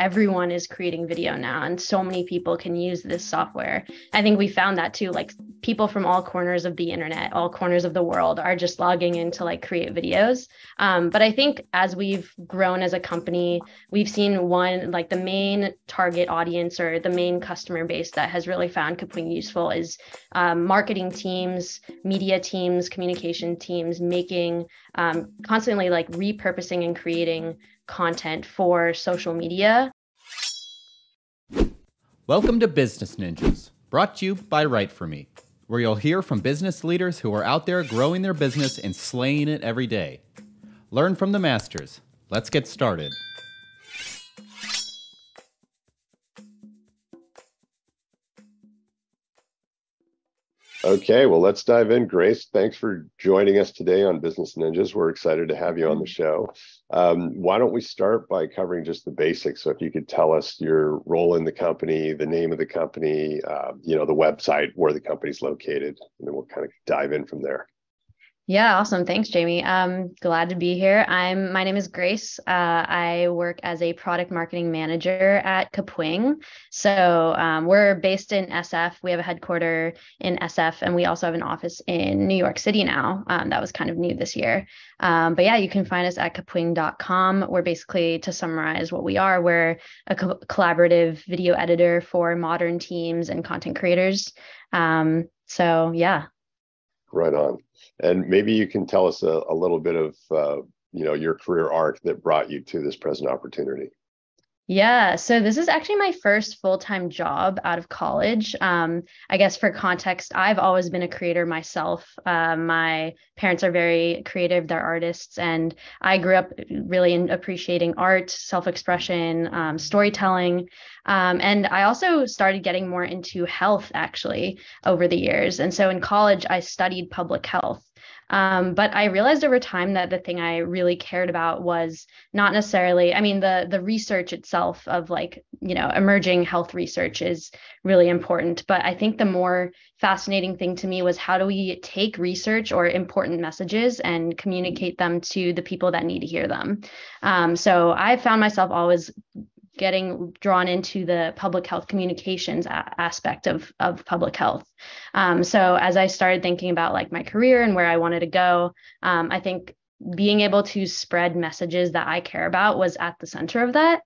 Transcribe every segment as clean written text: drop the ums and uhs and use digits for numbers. Everyone is creating video now, and so many people can use this software. I think we found that too, like people from all corners of the internet, all corners of the world are just logging in to like create videos. But I think as we've grown as a company, we've seen one, like the main target audience or the main customer base that has really found Kapwing useful is marketing teams, media teams, communication teams, making constantly like repurposing and creating content for social media. Welcome to Business Ninjas, brought to you by Write For Me, where you'll hear from business leaders who are out there growing their business and slaying it every day. Learn from the masters. Let's get started. Okay, well, let's dive in. Grace, thanks for joining us today on Business Ninjas. We're excited to have you on the show. Why don't we start by covering just the basics? So if you could tell us your role in the company, the name of the company, the website, where the company's located, and then we'll kind of dive in from there. Yeah, awesome. Thanks, Jamie. I'm glad to be here. My name is Grace. I work as a product marketing manager at Kapwing. So we're based in SF. We have a headquarter in SF, and we also have an office in New York City now. That was kind of new this year. But yeah, you can find us at kapwing.com. We're basically, to summarize what we are, we're a collaborative video editor for modern teams and content creators. So yeah. Right on. And maybe you can tell us a little bit of, your career arc that brought you to this present opportunity. Yeah. So this is actually my first full-time job out of college. I guess for context, I've always been a creator myself. My parents are very creative. They're artists. And I grew up really in appreciating art, self-expression, storytelling. And I also started getting more into health actually over the years. And so in college, I studied public health. But I realized over time that the thing I really cared about was not necessarily, I mean, the research itself of like, emerging health research is really important. But I think the more fascinating thing to me was, how do we take research or important messages and communicate them to the people that need to hear them? So I found myself always getting drawn into the public health communications aspect of public health. So as I started thinking about like my career and where I wanted to go, I think being able to spread messages that I care about was at the center of that,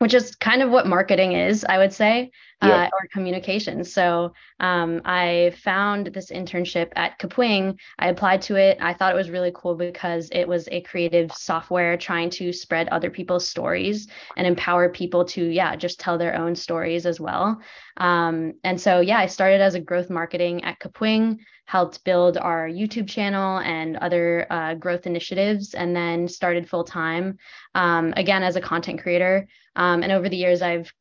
which is kind of what marketing is, I would say, or communication. So I found this internship at Kapwing. I applied to it. I thought it was really cool because it was a creative software trying to spread other people's stories and empower people to, just tell their own stories as well. And so, I started as a growth marketing at Kapwing, helped build our YouTube channel and other growth initiatives, and then started full time, again, as a content creator. And over the years, I've,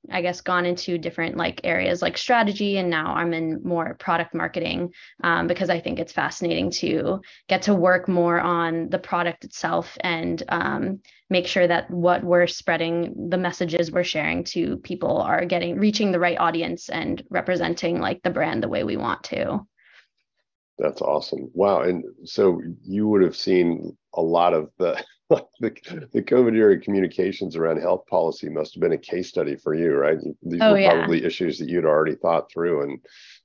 gone into different like areas like strategy, and now I'm in more product marketing because I think it's fascinating to get to work more on the product itself and make sure that what we're spreading, the messages we're sharing to people are reaching the right audience and representing like the brand the way we want to. That's awesome. Wow. And so you would have seen a lot of the COVID era communications around health policy must have been a case study for you, right? These were probably issues that you'd already thought through. And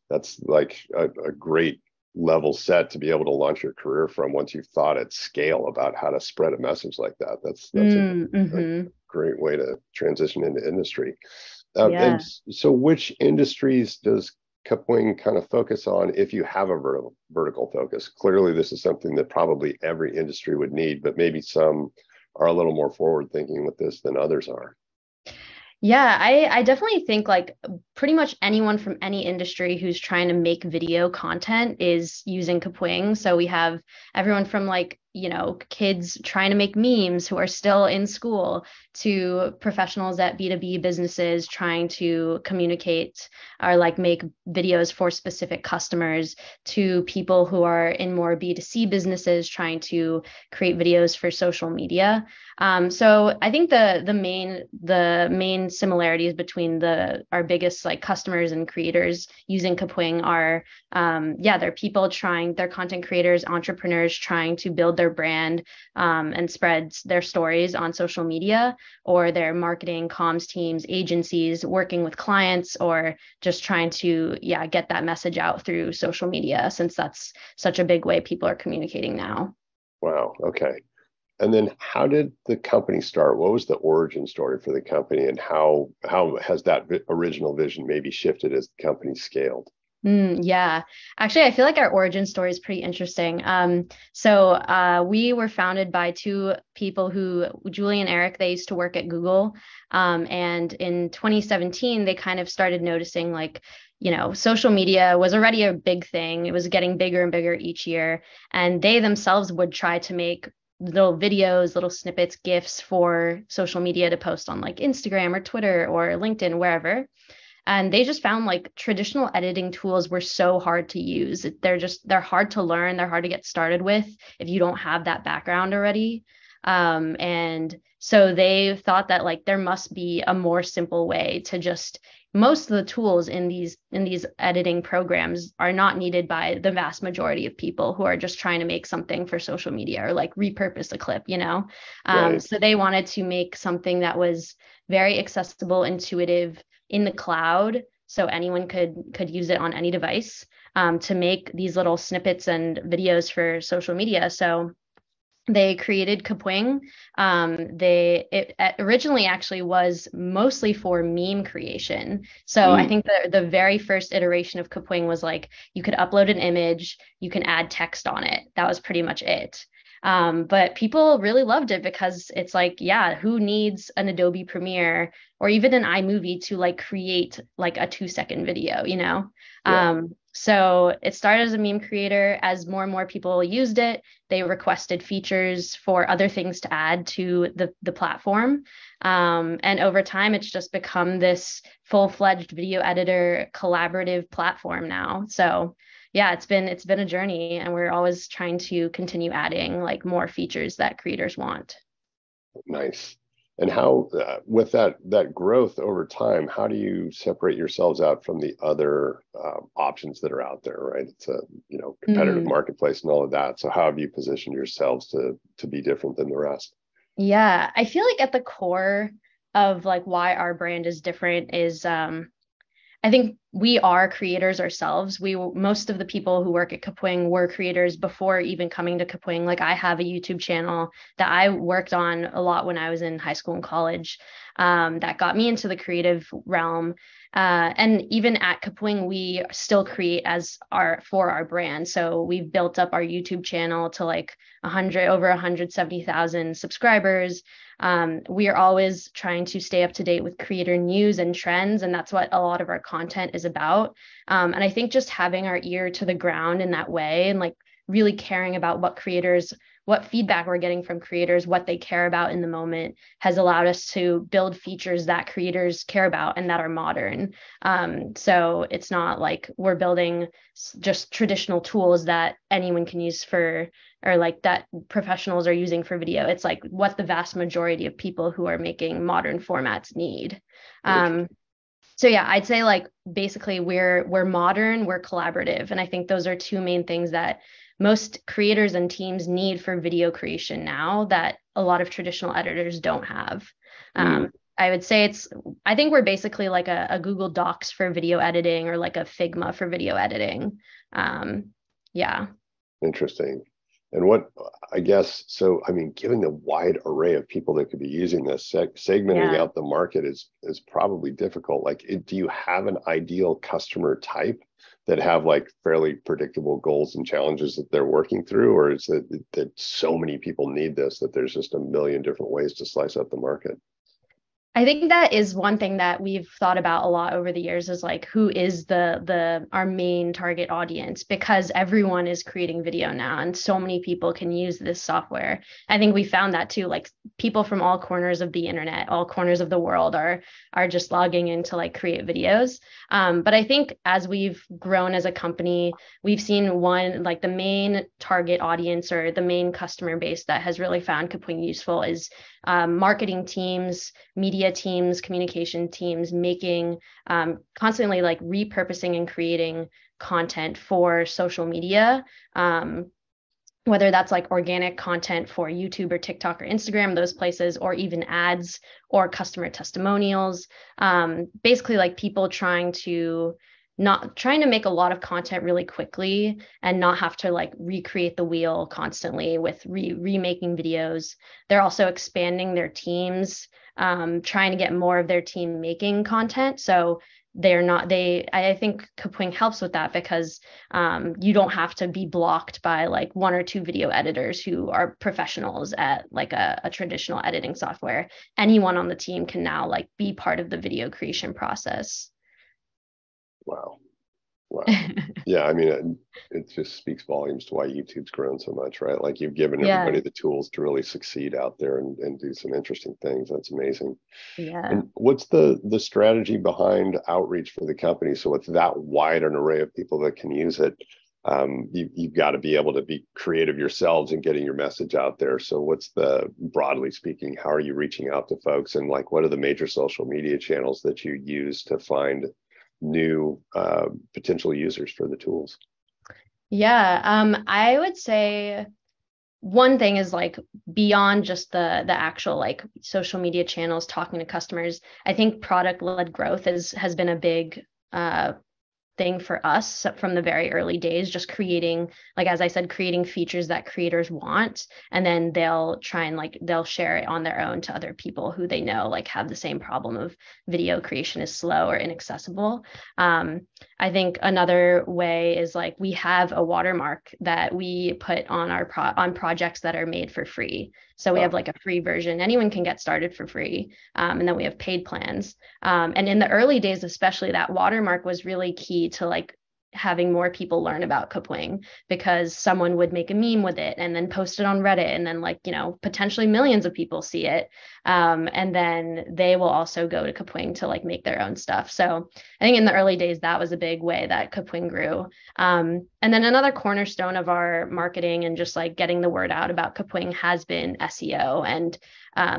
that's like a great level set to be able to launch your career from, once you've thought at scale about how to spread a message like that. That's a great way to transition into industry. And so which industries does Kapwing kind of focus on, if you have a vertical focus? Clearly, this is something that probably every industry would need, but maybe some are a little more forward thinking with this than others are. Yeah, I definitely think like pretty much anyone from any industry who's trying to make video content is using Kapwing. So we have everyone from like, kids trying to make memes who are still in school to professionals at B2B businesses trying to communicate or like make videos for specific customers, to people who are in more B2C businesses trying to create videos for social media. So I think the main similarities between our biggest groups, like customers and creators using Kapwing are, they're people trying, they're content creators, entrepreneurs trying to build their brand and spread their stories on social media, or their marketing, comms teams, agencies working with clients, or just trying to, get that message out through social media, since that's such a big way people are communicating now. Wow. Okay. And then how did the company start? What was the origin story for the company, and how has that original vision maybe shifted as the company scaled? Actually, I feel like our origin story is pretty interesting. We were founded by two people who, Julie and Eric, they used to work at Google. And in 2017, they kind of started noticing, like, social media was already a big thing. It was getting bigger and bigger each year. And they themselves would try to make little videos, little snippets, GIFs for social media to post on like Instagram or Twitter or LinkedIn, wherever. And they just found like traditional editing tools were so hard to use. They're hard to learn. They're hard to get started with if you don't have that background already. And so they thought that like there must be a more simple way to just, most of the tools in these editing programs are not needed by the vast majority of people who are just trying to make something for social media or like repurpose a clip, Right. So they wanted to make something that was very accessible, intuitive, in the cloud, so anyone could use it on any device, to make these little snippets and videos for social media. So they created Kapwing. It originally actually was mostly for meme creation. So I think that the very first iteration of Kapwing was like, you could upload an image, you can add text on it. That was pretty much it. But people really loved it because it's like, who needs an Adobe Premiere or even an iMovie to like create like a 2-second video, Yeah. So it started as a meme creator. As more and more people used it, they requested features for other things to add to the platform. And over time, it's just become this full-fledged video editor collaborative platform now. So it's been a journey, and we're always trying to continue adding like more features that creators want. Nice. And how, with that growth over time, how do you separate yourselves out from the other options that are out there, right? It's a, competitive marketplace and all of that. So how have you positioned yourselves to be different than the rest? Yeah, I feel like at the core of like why our brand is different is, I think we are creators ourselves. Most of the people who work at Kapwing were creators before even coming to Kapwing. Like, I have a YouTube channel that I worked on a lot when I was in high school and college, that got me into the creative realm. And even at Kapwing, we still create for our brand. So we've built up our YouTube channel to like over 170,000 subscribers. We are always trying to stay up to date with creator news and trends, and that's what a lot of our content is about. And I think just having our ear to the ground in that way, and like really caring about what feedback we're getting from creators, what they care about in the moment, has allowed us to build features that creators care about and that are modern. So it's not like we're building just traditional tools that anyone can use or like that professionals are using for video. It's like what the vast majority of people who are making modern formats need. I'd say like basically we're modern, we're collaborative. And I think those are two main things that most creators and teams need for video creation now that a lot of traditional editors don't have. I would say I think we're basically like a Google Docs for video editing, or like a Figma for video editing. Interesting. And given the wide array of people that could be using this, segmenting out the market is probably difficult. Like, do you have an ideal customer type that have like fairly predictable goals and challenges that they're working through? Or is it that so many people need this that there's just a million different ways to slice up the market? I think that is one thing that we've thought about a lot over the years, is like, who is our main target audience, because everyone is creating video now and so many people can use this software. I think we found that too, like people from all corners of the internet, all corners of the world are just logging in to like create videos. But I think as we've grown as a company, we've seen the main target audience or the main customer base that has really found Kapwing useful is marketing teams, media media teams, communication teams, making constantly like repurposing and creating content for social media, whether that's like organic content for YouTube or TikTok or Instagram, those places, or even ads or customer testimonials, basically like people trying to make a lot of content really quickly and not have to like recreate the wheel constantly with remaking videos. They're also expanding their teams, trying to get more of their team making content. So I think Kapwing helps with that because you don't have to be blocked by like one or two video editors who are professionals at like a traditional editing software. Anyone on the team can now like be part of the video creation process. Wow. Yeah, I mean, it just speaks volumes to why YouTube's grown so much, right? Like you've given everybody the tools to really succeed out there and do some interesting things. That's amazing. Yeah. And what's the strategy behind outreach for the company? So it's that wide an array of people that can use it. You've got to be able to be creative yourselves in getting your message out there. So what's broadly speaking, how are you reaching out to folks? And like, what are the major social media channels that you use to find new potential users for the tools? I would say one thing is like beyond just the actual like social media channels, talking to customers. I think product-led growth has been a big thing for us from the very early days, just creating, like, as I said, creating features that creators want, and then they'll try and like, they'll share it on their own to other people who they know, like, have the same problem of video creation is slow or inaccessible. I think another way is like, we have a watermark that we put on our on projects that are made for free. So we have like a free version. Anyone can get started for free. And then we have paid plans. And in the early days, especially, that watermark was really key to like having more people learn about Kapwing, because someone would make a meme with it and then post it on Reddit, and then like, you know, potentially millions of people see it. And then they will also go to Kapwing to like make their own stuff. So I think in the early days, that was a big way that Kapwing grew. And then another cornerstone of our marketing and just like getting the word out about Kapwing has been SEO and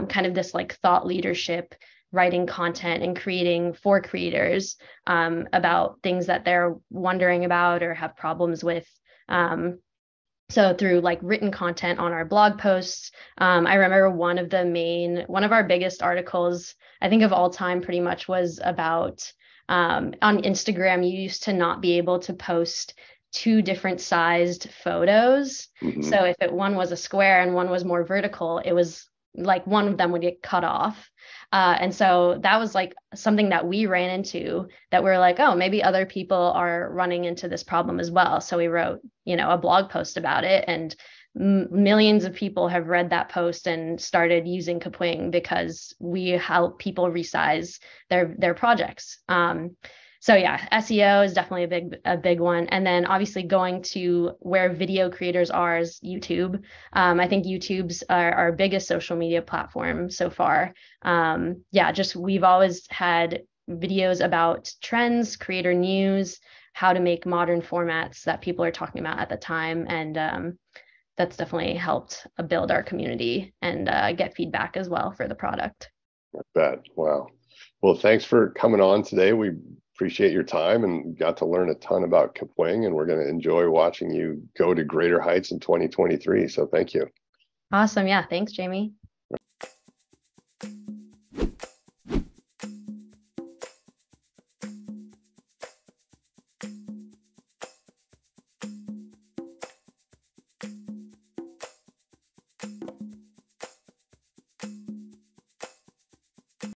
kind of this like thought leadership, writing content and creating for creators about things that they're wondering about or have problems with. So through like written content on our blog posts, I remember one of our biggest articles, I think of all time pretty much, was about on Instagram, you used to not be able to post two different sized photos. Mm-hmm. So if one was a square and one was more vertical, it was like one of them would get cut off. And so that was like something that we ran into, that we were like, oh, maybe other people are running into this problem as well. So we wrote, you know, a blog post about it, and millions of people have read that post and started using Kapwing because we help people resize their projects. So yeah, SEO is definitely a big one. And then obviously going to where video creators are is YouTube. I think YouTube's our biggest social media platform so far. Just we've always had videos about trends, creator news, how to make modern formats that people are talking about at the time. And that's definitely helped build our community and get feedback as well for the product. I bet. Wow. Well, thanks for coming on today. We appreciate your time and got to learn a ton about Kapwing, and we're going to enjoy watching you go to greater heights in 2023. So thank you. Awesome. Yeah. Thanks, Jamie.